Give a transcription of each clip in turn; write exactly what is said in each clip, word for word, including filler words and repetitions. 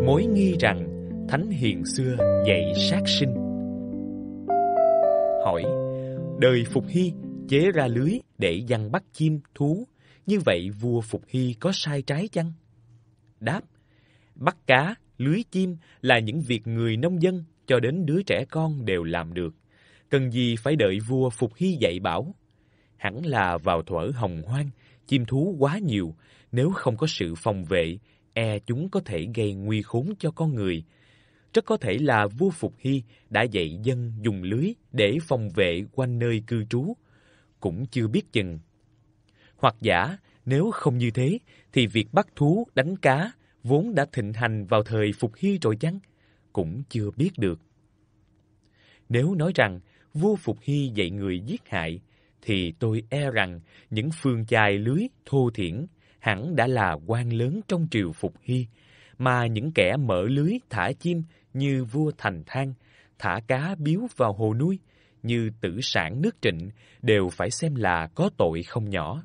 mối nghi rằng thánh hiền xưa dạy sát sinh. Hỏi: đời Phục Hy chế ra lưới để giăng bắt chim thú, như vậy vua Phục Hy có sai trái chăng? Đáp: bắt cá, lưới chim là những việc người nông dân cho đến đứa trẻ con đều làm được, cần gì phải đợi vua Phục Hy dạy bảo. Hẳn là vào thuở hồng hoang, chim thú quá nhiều, nếu không có sự phòng vệ, e chúng có thể gây nguy khốn cho con người. Rất có thể là vua Phục Hy đã dạy dân dùng lưới để phòng vệ quanh nơi cư trú, cũng chưa biết chừng. Hoặc giả, nếu không như thế, thì việc bắt thú, đánh cá vốn đã thịnh hành vào thời Phục Hy rồi chăng? Cũng chưa biết được. Nếu nói rằng vua Phục Hy dạy người giết hại, thì tôi e rằng những phương chài lưới thô thiển hẳn đã là quan lớn trong triều Phục Hy, mà những kẻ mở lưới thả chim như vua Thành Thang, thả cá biếu vào hồ nuôi như Tử Sản nước Trịnh đều phải xem là có tội không nhỏ.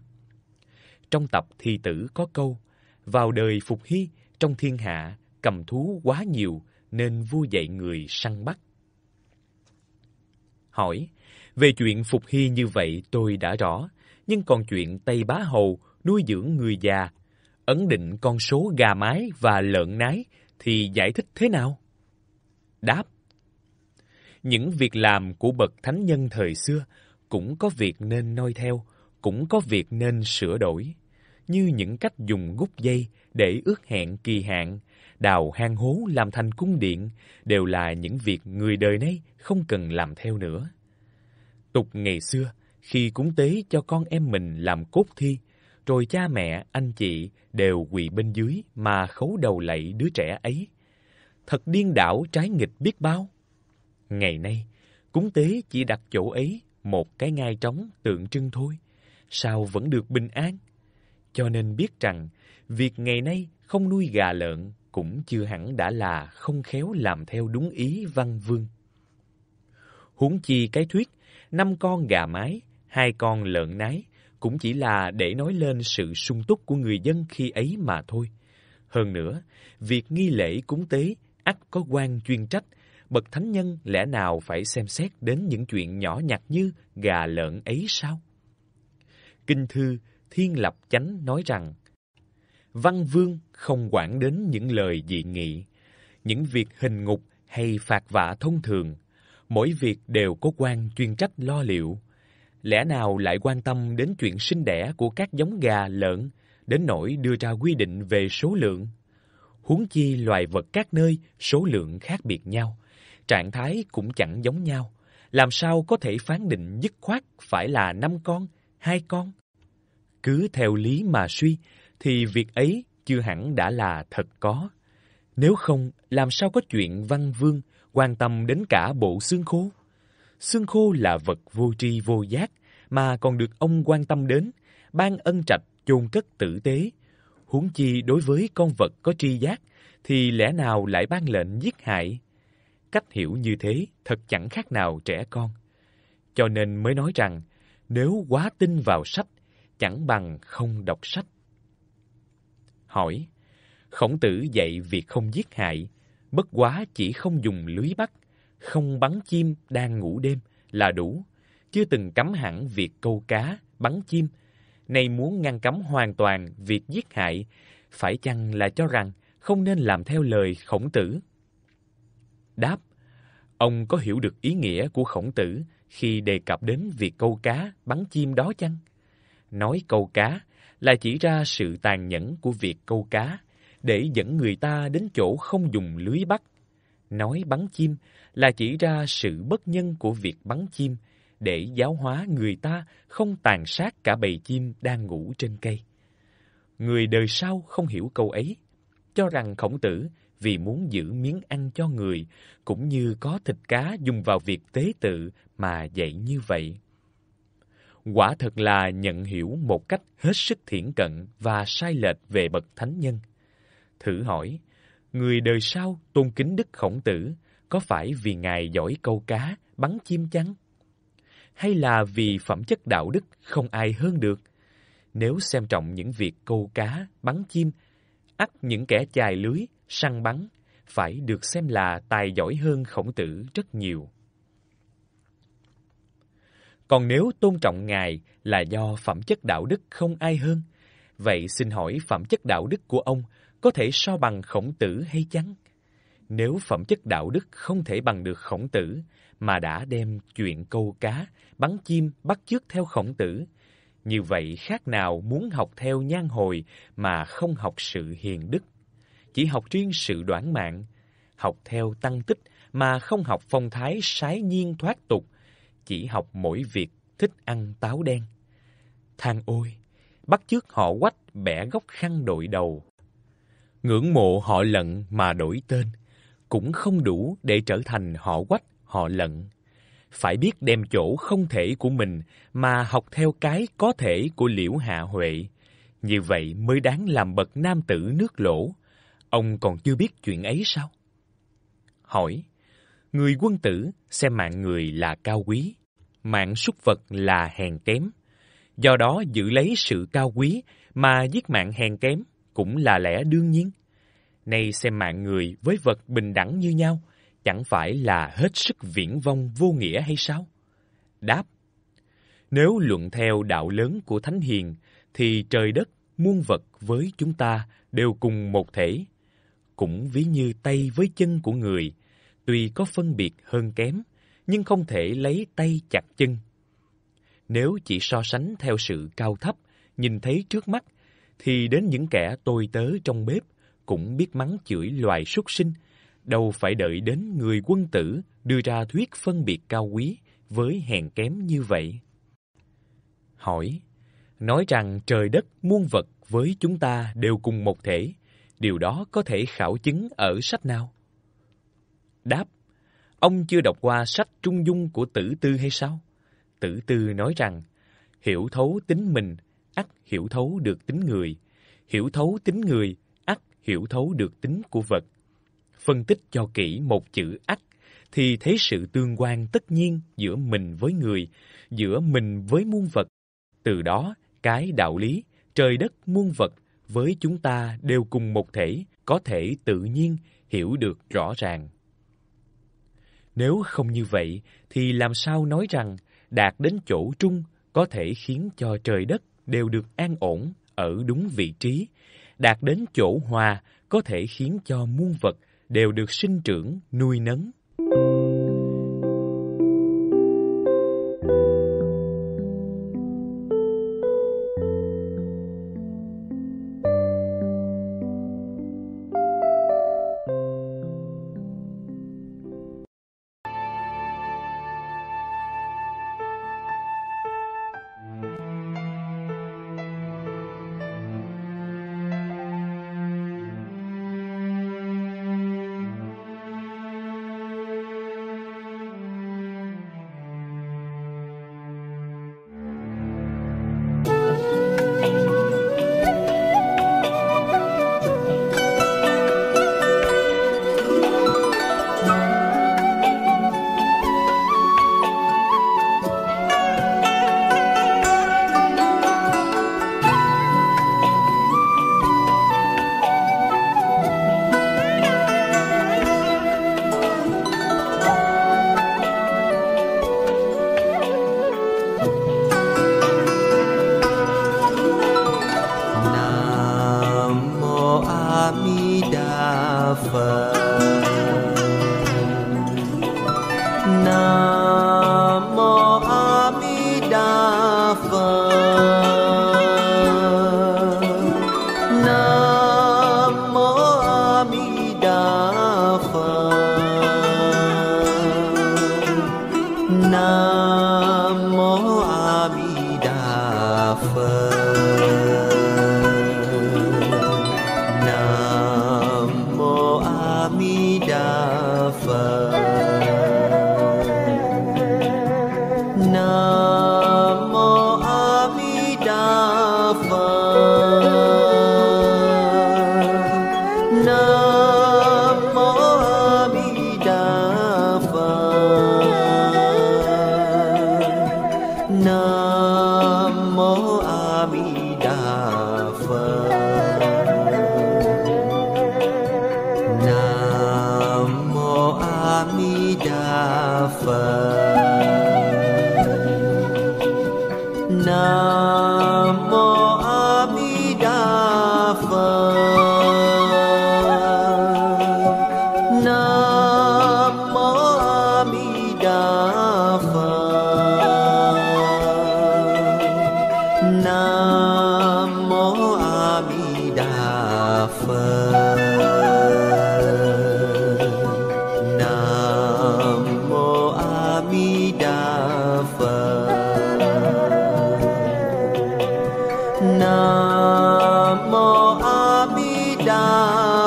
Trong tập thi tử có câu: vào đời Phục Hy, trong thiên hạ cầm thú quá nhiều nên vua dạy người săn bắt. Hỏi: về chuyện Phục Hy như vậy tôi đã rõ, nhưng còn chuyện Tây Bá Hầu nuôi dưỡng người già, ấn định con số gà mái và lợn nái thì giải thích thế nào? Đáp: những việc làm của bậc thánh nhân thời xưa cũng có việc nên noi theo, cũng có việc nên sửa đổi, như những cách dùng gút dây để ước hẹn kỳ hạn, đào hang hố làm thành cung điện đều là những việc người đời nay không cần làm theo nữa. Tục ngày xưa, khi cúng tế cho con em mình làm cốt thi, rồi cha mẹ, anh chị đều quỳ bên dưới mà khấu đầu lạy đứa trẻ ấy. Thật điên đảo trái nghịch biết bao! Ngày nay, cúng tế chỉ đặt chỗ ấy một cái ngai trống tượng trưng thôi, sao vẫn được bình an? Cho nên biết rằng, việc ngày nay không nuôi gà lợn cũng chưa hẳn đã là không khéo làm theo đúng ý Văn Vương. Huống chi cái thuyết năm con gà mái, hai con lợn nái cũng chỉ là để nói lên sự sung túc của người dân khi ấy mà thôi. Hơn nữa, việc nghi lễ cúng tế ắt có quan chuyên trách, bậc thánh nhân lẽ nào phải xem xét đến những chuyện nhỏ nhặt như gà lợn ấy sao? Kinh thư Thiên Lập Chánh nói rằng Văn Vương không quản đến những lời dị nghị, những việc hình ngục hay phạt vạ thông thường, mỗi việc đều có quan chuyên trách lo liệu. Lẽ nào lại quan tâm đến chuyện sinh đẻ của các giống gà lợn, đến nỗi đưa ra quy định về số lượng? Huống chi loài vật các nơi số lượng khác biệt nhau, trạng thái cũng chẳng giống nhau, làm sao có thể phán định dứt khoát phải là năm con, hai con? Cứ theo lý mà suy, thì việc ấy chưa hẳn đã là thật có. Nếu không, làm sao có chuyện Văn Vương quan tâm đến cả bộ xương khô? Xương khô là vật vô tri vô giác, mà còn được ông quan tâm đến, ban ân trạch chôn cất tử tế. Huống chi đối với con vật có tri giác, thì lẽ nào lại ban lệnh giết hại? Cách hiểu như thế thật chẳng khác nào trẻ con. Cho nên mới nói rằng, nếu quá tin vào sách, chẳng bằng không đọc sách. Hỏi: Khổng Tử dạy việc không giết hại, bất quá chỉ không dùng lưới bắt, không bắn chim đang ngủ đêm là đủ, chưa từng cấm hẳn việc câu cá, bắn chim. Nay muốn ngăn cấm hoàn toàn việc giết hại, phải chăng là cho rằng không nên làm theo lời Khổng Tử? Đáp: ông có hiểu được ý nghĩa của Khổng Tử khi đề cập đến việc câu cá, bắn chim đó chăng? Nói câu cá là chỉ ra sự tàn nhẫn của việc câu cá, để dẫn người ta đến chỗ không dùng lưới bắt. Nói bắn chim là chỉ ra sự bất nhân của việc bắn chim, để giáo hóa người ta không tàn sát cả bầy chim đang ngủ trên cây. Người đời sau không hiểu câu ấy, cho rằng Khổng Tử vì muốn giữ miếng ăn cho người, cũng như có thịt cá dùng vào việc tế tự mà dạy như vậy. Quả thật là nhận hiểu một cách hết sức thiển cận và sai lệch về bậc thánh nhân. Thử hỏi, người đời sau tôn kính đức Khổng Tử có phải vì ngài giỏi câu cá, bắn chim chăng? Hay là vì phẩm chất đạo đức không ai hơn được? Nếu xem trọng những việc câu cá, bắn chim, ắt những kẻ chài lưới, săn bắn phải được xem là tài giỏi hơn Khổng Tử rất nhiều. Còn nếu tôn trọng Ngài là do phẩm chất đạo đức không ai hơn, vậy xin hỏi phẩm chất đạo đức của ông có thể so bằng Khổng Tử hay chăng? Nếu phẩm chất đạo đức không thể bằng được Khổng Tử, mà đã đem chuyện câu cá, bắn chim bắt chước theo Khổng Tử, như vậy khác nào muốn học theo nhan hồi mà không học sự hiền đức, chỉ học riêng sự đoản mạng, học theo tăng tích mà không học phong thái sái nhiên thoát tục, chỉ học mỗi việc thích ăn táo đen. Than ôi, bắt chước họ Quách bẻ góc khăn đội đầu, ngưỡng mộ họ Lận mà đổi tên, cũng không đủ để trở thành họ Quách, họ Lận. Phải biết đem chỗ không thể của mình mà học theo cái có thể của Liễu Hạ Huệ, như vậy mới đáng làm bậc nam tử nước Lỗ. Ông còn chưa biết chuyện ấy sao? Hỏi, người quân tử xem mạng người là cao quý, mạng súc vật là hèn kém. Do đó giữ lấy sự cao quý mà giết mạng hèn kém cũng là lẽ đương nhiên. Nay xem mạng người với vật bình đẳng như nhau, chẳng phải là hết sức viển vông vô nghĩa hay sao? Đáp, nếu luận theo đạo lớn của Thánh Hiền, thì trời đất, muôn vật với chúng ta đều cùng một thể. Cũng ví như tay với chân của người, tuy có phân biệt hơn kém, nhưng không thể lấy tay chặt chân. Nếu chỉ so sánh theo sự cao thấp, nhìn thấy trước mắt, thì đến những kẻ tôi tớ trong bếp cũng biết mắng chửi loài súc sinh, đâu phải đợi đến người quân tử đưa ra thuyết phân biệt cao quý với hèn kém như vậy. Hỏi, nói rằng trời đất muôn vật với chúng ta đều cùng một thể, điều đó có thể khảo chứng ở sách nào? Đáp, ông chưa đọc qua sách Trung Dung của Tử Tư hay sao? Tử Tư nói rằng, hiểu thấu tính mình, ắt hiểu thấu được tính người, hiểu thấu tính người, ắt hiểu thấu được tính của vật. Phân tích cho kỹ một chữ ắt thì thấy sự tương quan tất nhiên giữa mình với người, giữa mình với muôn vật. Từ đó, cái đạo lý trời đất muôn vật với chúng ta đều cùng một thể có thể tự nhiên hiểu được rõ ràng. Nếu không như vậy thì làm sao nói rằng đạt đến chỗ trung có thể khiến cho trời đất đều được an ổn ở đúng vị trí, đạt đến chỗ hòa có thể khiến cho muôn vật đều được sinh trưởng, nuôi nấng. Nah.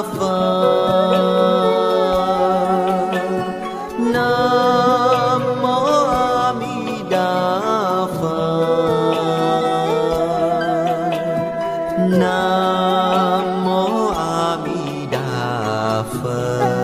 Phật. Nam Mô A Mi Đà Phật. Nam Mô A Mi Đà Phật.